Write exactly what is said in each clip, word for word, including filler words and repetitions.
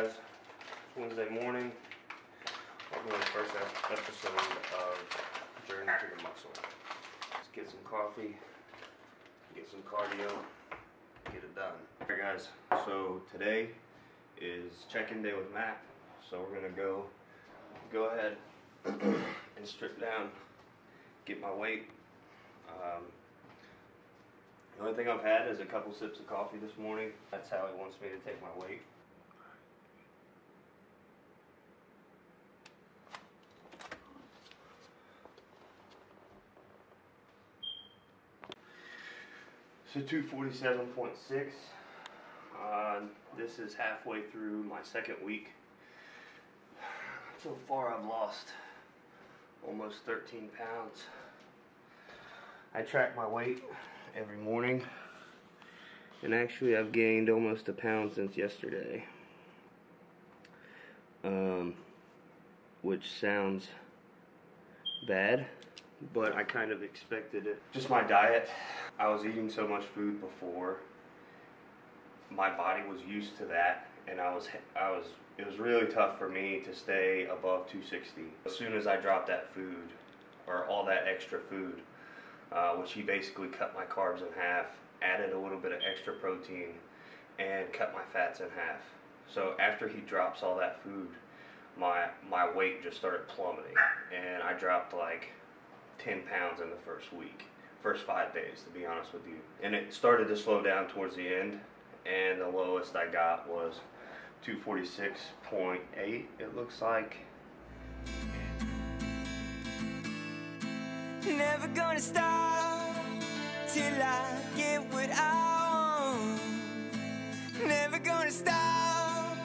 guys. It's Wednesday morning. Welcome to the first episode of Journey to the Muscle. Let's get some coffee, get some cardio, get it done. Alright guys, so today is check-in day with Matt. So we're gonna go go ahead and strip down, get my weight. Um, The only thing I've had is a couple sips of coffee this morning. That's how he wants me to take my weight. So two forty-seven point six. Uh, this is halfway through my second week. So far I've lost almost thirteen pounds. I track my weight every morning, and actually I've gained almost a pound since yesterday, um, which sounds bad, but I kind of expected it. Just my diet. I was eating so much food before, my body was used to that, and I was I was it was really tough for me to stay above two sixty. As soon as I dropped that food, or all that extra food, Uh, which he basically cut my carbs in half, added a little bit of extra protein, and cut my fats in half. So after he drops all that food, my my weight just started plummeting, and I dropped like ten pounds in the first week, first five days to be honest with you. And it started to slow down towards the end, and the lowest I got was two forty-six point eight, it looks like. Never gonna stop till I get what I want. Never gonna stop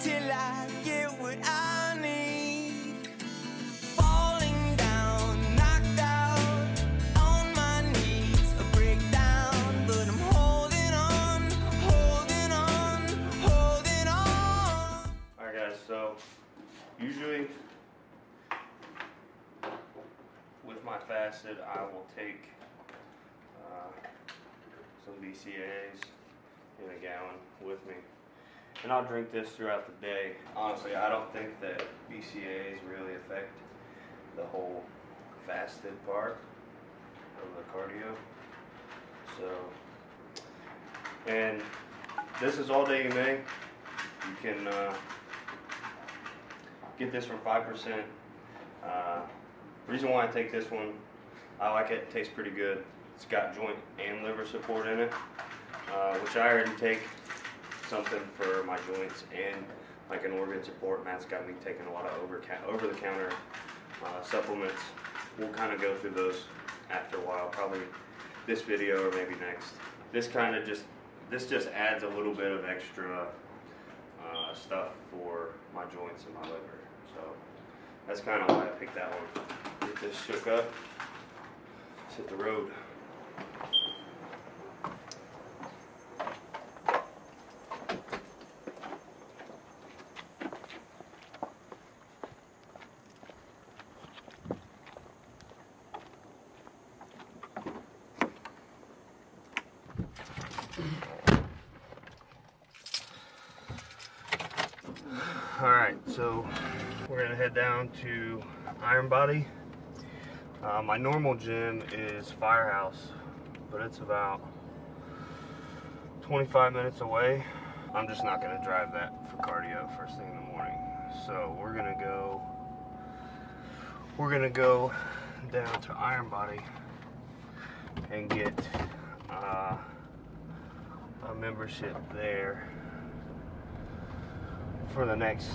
till I get what I need. Falling down, knocked out, on my knees, a breakdown, but I'm holding on, holding on, holding on. Alright guys, so usually with my fasted, I will take uh, some B C A As in a gallon with me, and I'll drink this throughout the day. Honestly, I don't think that B C A As really affect the whole fasted part of the cardio. So, and this is all day you make. You can uh, get this from five percent. Uh, The reason why I take this one, I like it, it tastes pretty good. It's got joint and liver support in it, uh, which I already take something for my joints and like an organ support. Matt's got me taking a lot of over, over the counter uh, supplements. We'll kind of go through those after a while, probably this video or maybe next. This kind of just, this just adds a little bit of extra uh, stuff for my joints and my liver. So that's kind of why I picked that one. Get this shook up. Let's hit the road. All right, so we're gonna head down to Iron Body. Uh, my normal gym is Firehouse, but it's about twenty-five minutes away. I'm just not gonna drive that for cardio first thing in the morning. So we're gonna go, we're gonna go down to Iron Body and get uh, a membership there for the next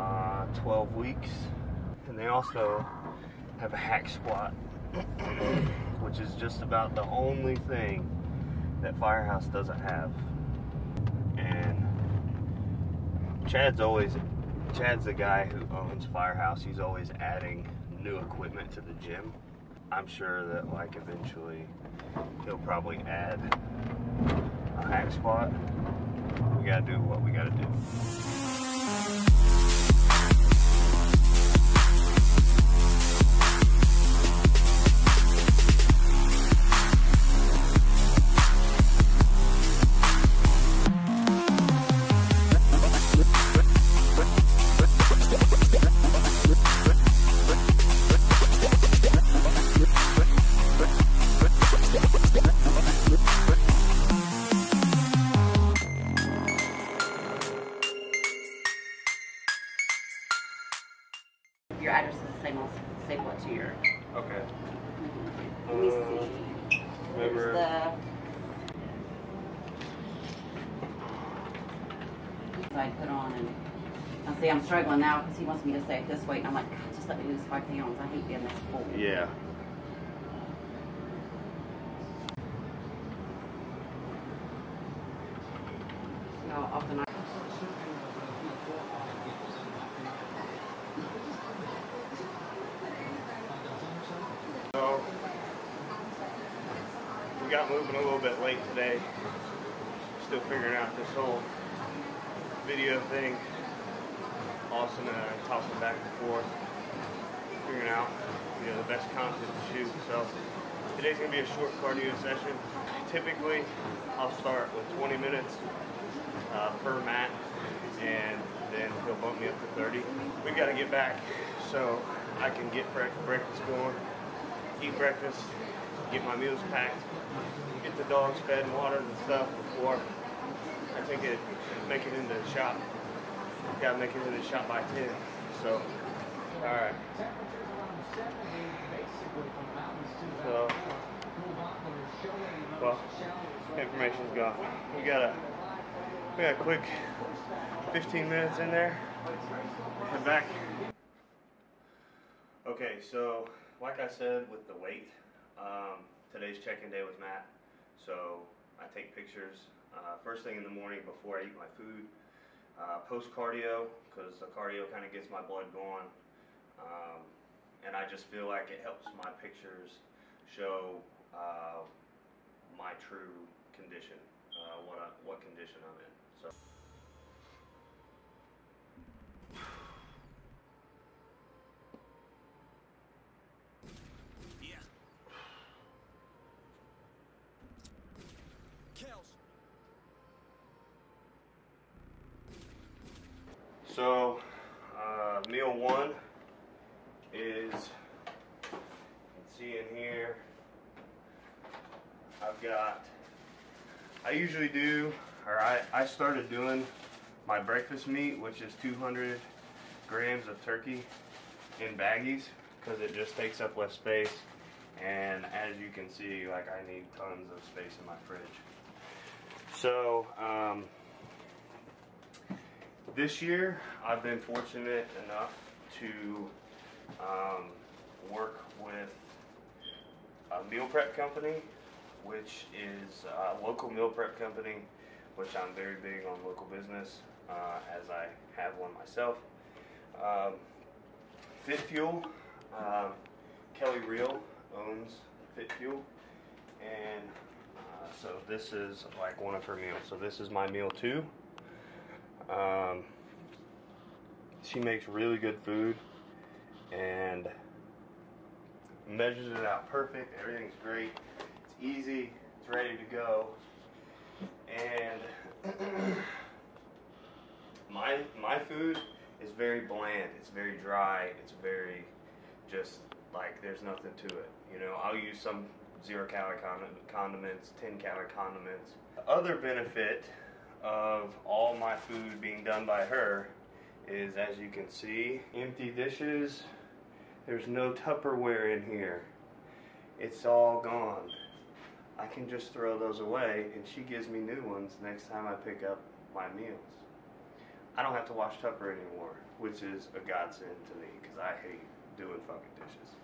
Uh, twelve weeks, and they also have a hack squat, which is just about the only thing that Firehouse doesn't have. And Chad's always, Chad's the guy who owns Firehouse, he's always adding new equipment to the gym. I'm sure that like eventually he'll probably add a hack squat. We gotta do what we gotta do. your address is the same as same what to your. Okay. Let me see. Remember. The... So I put on and I see I'm struggling now because he wants me to stay at this weight, and I'm like, God, just let me lose five pounds. I hate being this full. Yeah. No, often I. We got moving a little bit late today. Still figuring out this whole video thing. Austin and I tossing back and forth, figuring out you know the best content to shoot. So today's gonna be a short cardio session. Typically, I'll start with twenty minutes uh, per mat, and then he'll bump me up to thirty. We gotta get back so I can get breakfast going, eat breakfast, get my meals packed, get the dogs fed and watered and stuff before I take it, make it into the shop. Gotta make it into the shop by ten. So, all right. So, well, information's gone. We got a, we got a quick fifteen minutes in there. Head back. Okay, so like I said with the weight. Um, today's check-in day with Matt, so I take pictures uh, first thing in the morning before I eat my food, uh, post-cardio, because the cardio kind of gets my blood going, um, and I just feel like it helps my pictures show uh, my true condition, uh, what, I, what condition I'm in. So. So, uh, meal one is, you can see in here, I've got, I usually do, or I, I started doing my breakfast meat, which is two hundred grams of turkey in baggies, because it just takes up less space, and as you can see, like, I need tons of space in my fridge. So, um... this year, I've been fortunate enough to um, work with a meal prep company, which is a local meal prep company, which I'm very big on local business, uh, as I have one myself. Um, FitFuel, um, Kelly Reel owns FitFuel, and uh, so this is like one of her meals. So this is my meal too. Um, she makes really good food and measures it out perfect. Everything's great. It's easy. It's ready to go. And my my food is very bland. It's very dry. It's very just like there's nothing to it. You know, I'll use some zero calorie condiments, ten calorie condiments. The other benefit of all my food being done by her is, as you can see, empty dishes. There's no Tupperware in here. It's all gone. I can just throw those away, and she gives me new ones next time I pick up my meals. I don't have to wash Tupperware anymore, which is a godsend to me because I hate doing fucking dishes.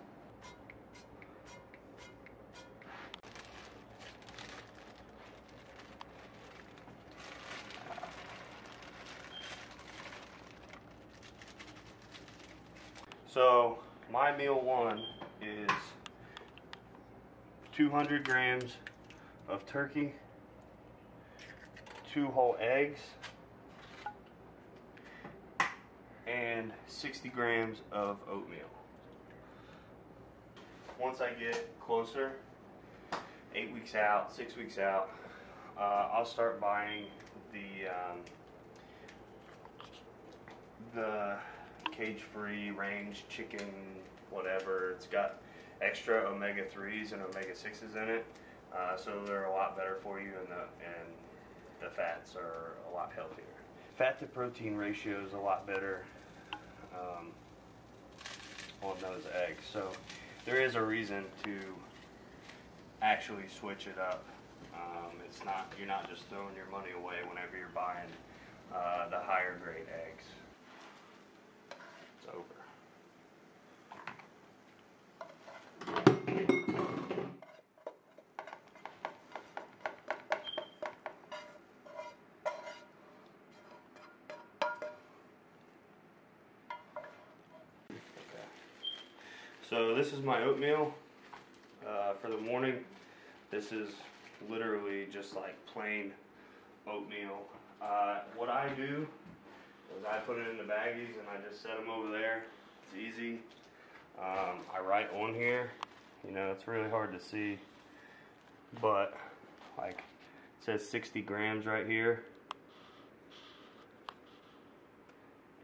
So my meal one is two hundred grams of turkey, two whole eggs, and sixty grams of oatmeal. Once I get closer, eight weeks out, six weeks out, uh, I'll start buying the um, the cage-free, range, chicken, whatever. It's got extra omega threes and omega sixes in it, uh, so they're a lot better for you, and the, and the fats are a lot healthier. Fat to protein ratio is a lot better. Um, of those eggs. So there is a reason to actually switch it up. Um, it's not, you're not just throwing your money away whenever you're buying uh, the higher grade eggs. It's over. So this is my oatmeal uh, for the morning. This is literally just like plain oatmeal. Uh, what I do is I put it in the baggies and I just set them over there. It's easy. Um, I write on here. You know, it's really hard to see, but like it says sixty grams right here.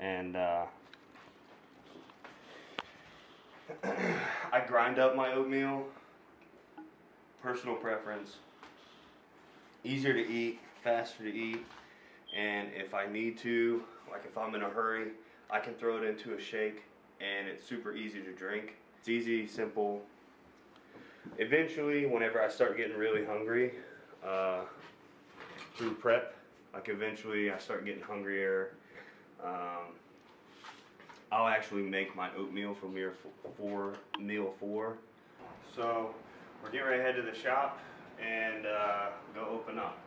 And uh, I grind up my oatmeal. Personal preference. Easier to eat, faster to eat, and if I need to, like if I'm in a hurry, I can throw it into a shake, and it's super easy to drink. It's easy, simple. Eventually, whenever I start getting really hungry, uh, through prep, like eventually I start getting hungrier. Um, I'll actually make my oatmeal for meal four. Meal four. So we're getting ready to head to the shop and uh, go open up.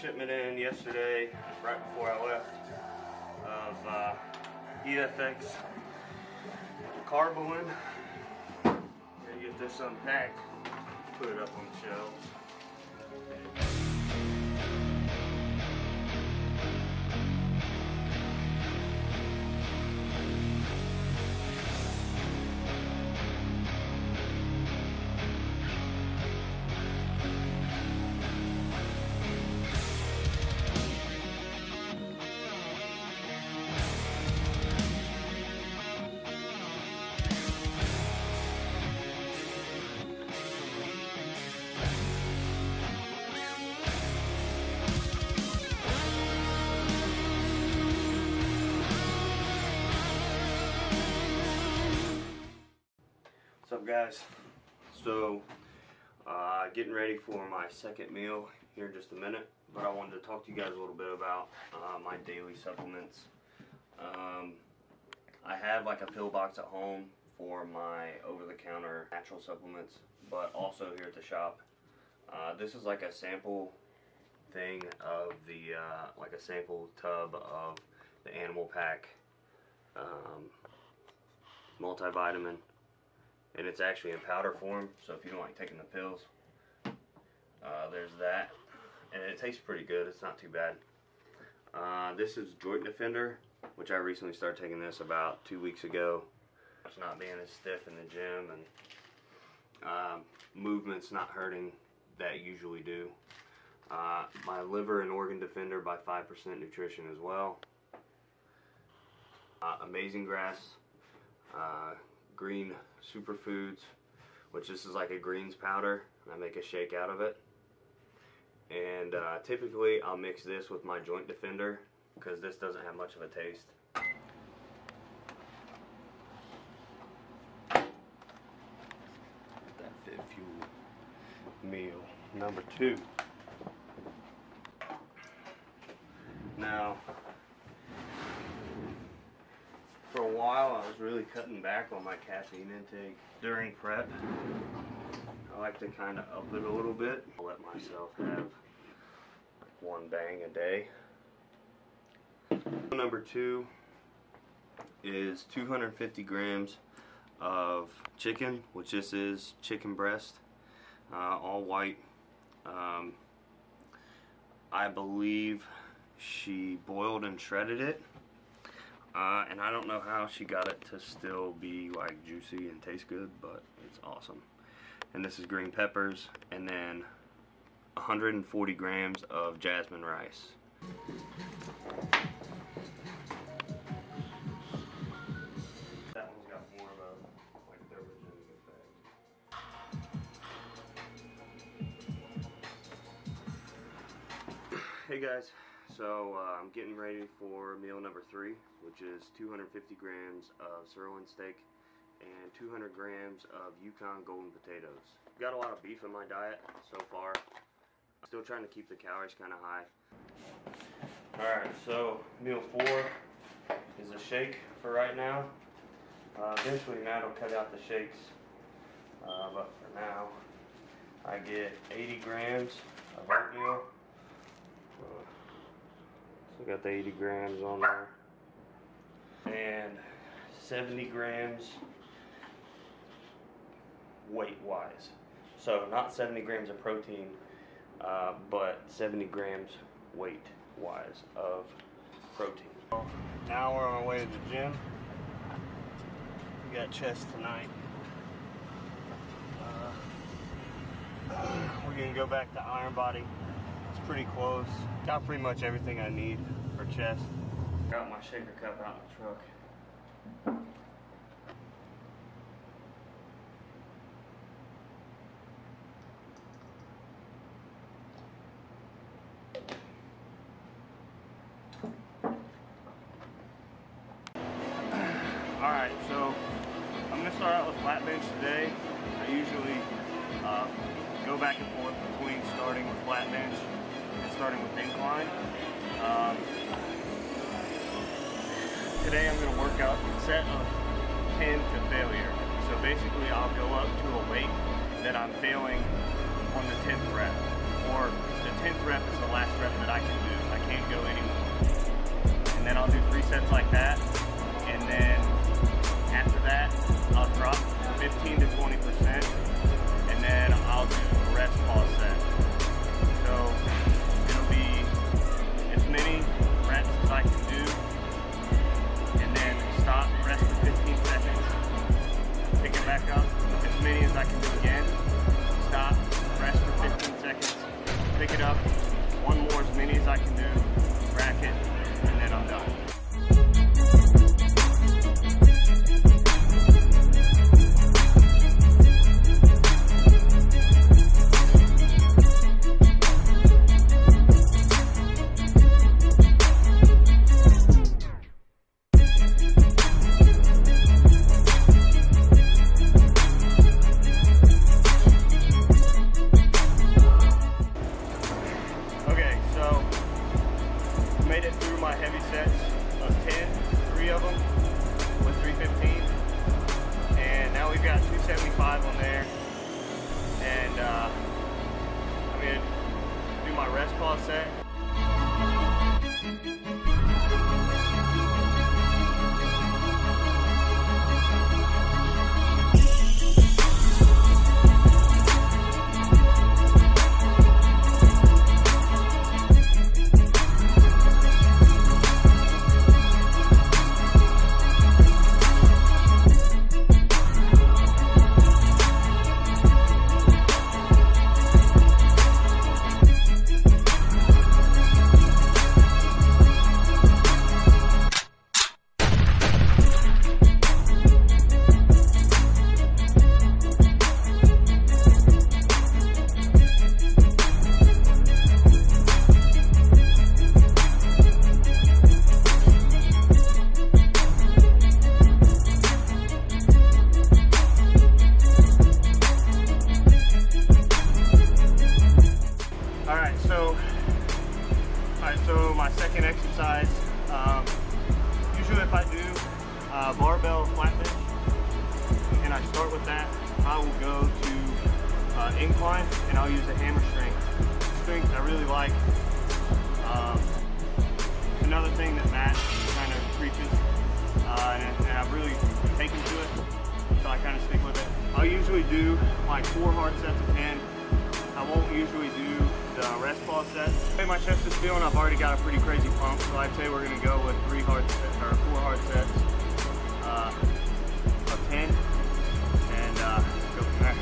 Shipment in yesterday, right before I left, of uh, E F X Carbolin. Gonna get this unpacked, put it up on the shelves. Guys, so uh, getting ready for my second meal here in just a minute, but I wanted to talk to you guys a little bit about uh, my daily supplements. Um, I have like a pill box at home for my over-the-counter natural supplements, but also here at the shop. Uh, this is like a sample thing of the, uh, like a sample tub of the Animal Pack um, multivitamin. And it's actually in powder form, so if you don't like taking the pills, uh, there's that. And it tastes pretty good, it's not too bad. Uh, this is Joint Defender, which I recently started taking this about two weeks ago. It's not being as stiff in the gym, and uh, movement's not hurting that usually do. Uh, my Liver and Organ Defender by five percent Nutrition as well. Uh, Amazing Grass. Uh, Green Superfoods, which this is like a greens powder, and I make a shake out of it. And uh, typically I'll mix this with my Joint Defender because this doesn't have much of a taste. That FitFuel meal number two. Now, for a while, I was really cutting back on my caffeine intake during prep. I like to kind of up it a little bit. I'll let myself have like one bang a day. Number two is two hundred fifty grams of chicken, which this is chicken breast, uh, all white. Um, I believe she boiled and shredded it. Uh, and I don't know how she got it to still be like juicy and taste good, but it's awesome. And this is green peppers, and then one hundred forty grams of jasmine rice. That one's got more of a like divergent effect. Hey guys. So uh, I'm getting ready for meal number three, which is two hundred fifty grams of sirloin steak and two hundred grams of Yukon Golden potatoes. Got a lot of beef in my diet so far. I'm still trying to keep the calories kind of high. Alright, so meal four is a shake for right now. Uh, eventually Matt will cut out the shakes, uh, but for now I get eighty grams of oatmeal. Uh, So got the eighty grams on there. And seventy grams weight-wise. So not seventy grams of protein, uh, but seventy grams weight-wise of protein. Now we're on our way to the gym. We got chest tonight. Uh, we're gonna go back to Iron Body. Pretty close. Got pretty much everything I need for chest. Got my shaker cup out in the truck. Alright, so I'm gonna start out with flat bench today. I usually uh, go back and forth between starting with flat bench, starting with incline. Um, today I'm going to work out a set of ten to failure. So basically I'll go up to a weight that I'm failing on the tenth rep. Or the tenth rep is the last rep that I can do. I can't go anymore. And then I'll do three sets like that. And then after that I'll drop fifteen to twenty percent. And then I'll do a rest pause set. So many reps as I can do, and then stop, rest for fifteen seconds, pick it back up, as many as I can do again, stop, rest for fifteen seconds, pick it up, one more, as many as I can do, rack it, and then I'm done. I usually do like four hard sets of ten. I won't usually do the rest pause set. The way my chest is feeling, I've already got a pretty crazy pump, so I'd say we're gonna go with three hard or four hard sets uh, of ten, and uh, go from there.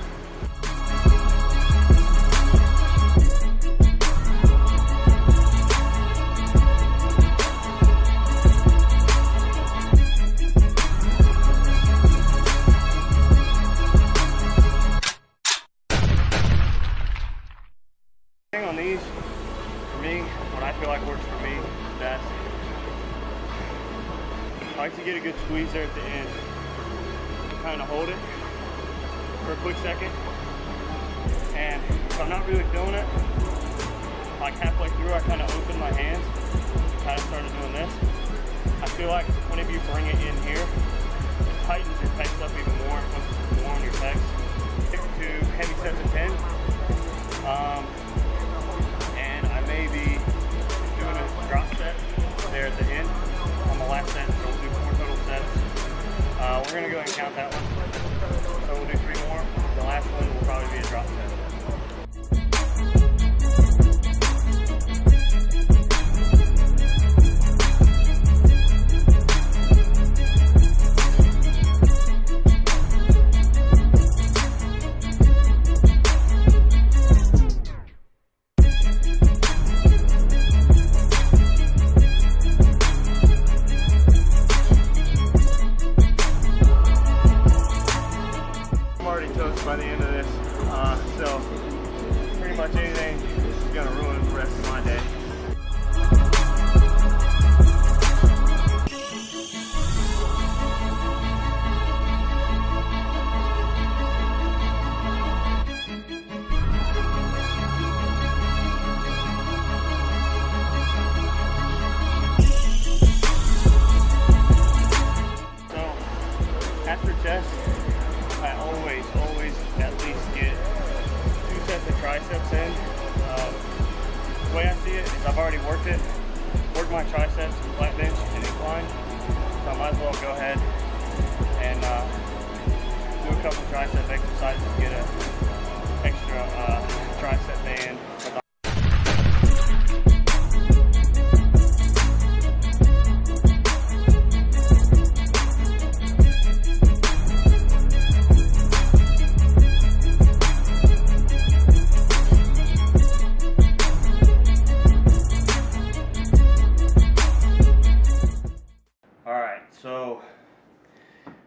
Get a good squeeze there at the end. Kind of hold it for a quick second. And if I'm not really feeling it, like halfway through, I kind of open my hands, kind of started doing this. I feel like whenever you bring it in here, it tightens your pecs up even more. It puts more on your pecs. Stick to heavy sets of ten. Um, and I may be doing a drop set there at the end. On the last set, so we'll do four total sets. Uh, we're gonna go ahead and count that one. So we'll do three more. The last one will probably be a drop set. By the end of this, uh, so pretty much anything is gonna ruin the rest of my day. So after chest, I always, always at least get two sets of triceps in. Um, the way I see it is I've already worked it, worked my triceps in flat bench and incline, so I might as well go ahead and uh, do a couple tricep exercises, get an extra uh, tricep band.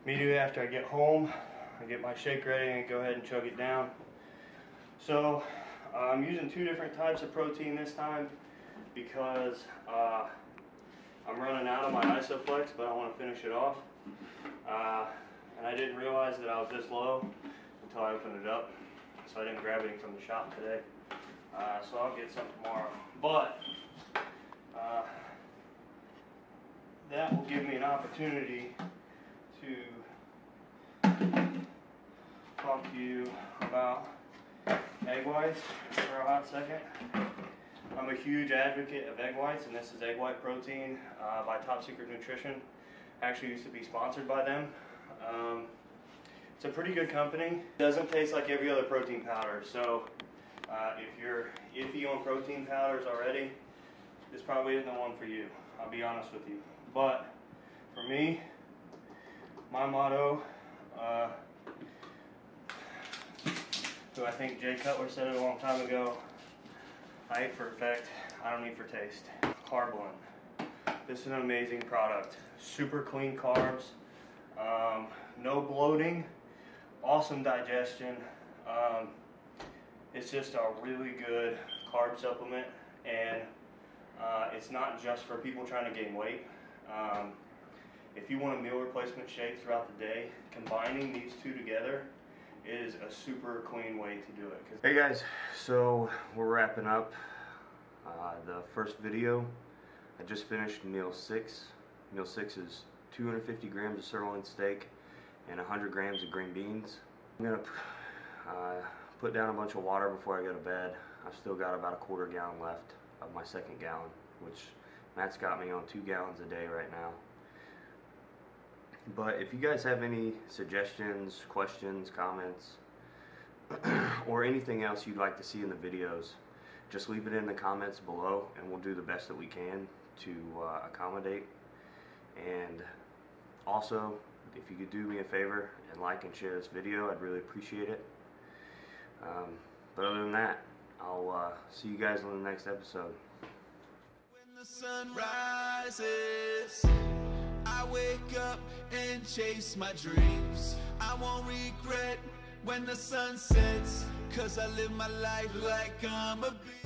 Immediately after I get home, I get my shake ready and go ahead and chug it down. So uh, I'm using two different types of protein this time because uh, I'm running out of my Isoflex, but I want to finish it off. Uh, and I didn't realize that I was this low until I opened it up, so I didn't grab anything from the shop today. Uh, so I'll get some tomorrow. But uh, that will give me an opportunity to talk to you about egg whites for a hot second. I'm a huge advocate of egg whites, and this is egg white protein uh, by Top Secret Nutrition. I actually used to be sponsored by them. Um, it's a pretty good company. It doesn't taste like every other protein powder, so uh, if you're iffy on protein powders already, this probably isn't the one for you. I'll be honest with you. But for me, my motto, uh, who I think Jay Cutler said it a long time ago, I eat for effect, I don't eat for taste. Carb-Len. This is an amazing product. Super clean carbs, um, no bloating, awesome digestion. Um, it's just a really good carb supplement, and uh, it's not just for people trying to gain weight. Um, If you want a meal replacement shake throughout the day, combining these two together is a super clean way to do it. Hey guys, so we're wrapping up uh, the first video. I just finished meal six. Meal six is two hundred fifty grams of sirloin steak and one hundred grams of green beans. I'm gonna uh, put down a bunch of water before I go to bed. I've still got about a quarter gallon left of my second gallon, which Matt's got me on two gallons a day right now. But if you guys have any suggestions, questions, comments, or anything else you'd like to see in the videos, just leave it in the comments below and we'll do the best that we can to uh, accommodate. And also, if you could do me a favor and like and share this video, I'd really appreciate it. Um, but other than that, I'll uh, see you guys on the next episode. When the sun rises, I wake up and chase my dreams. I won't regret when the sun sets, 'cause I live my life like I'm a beast.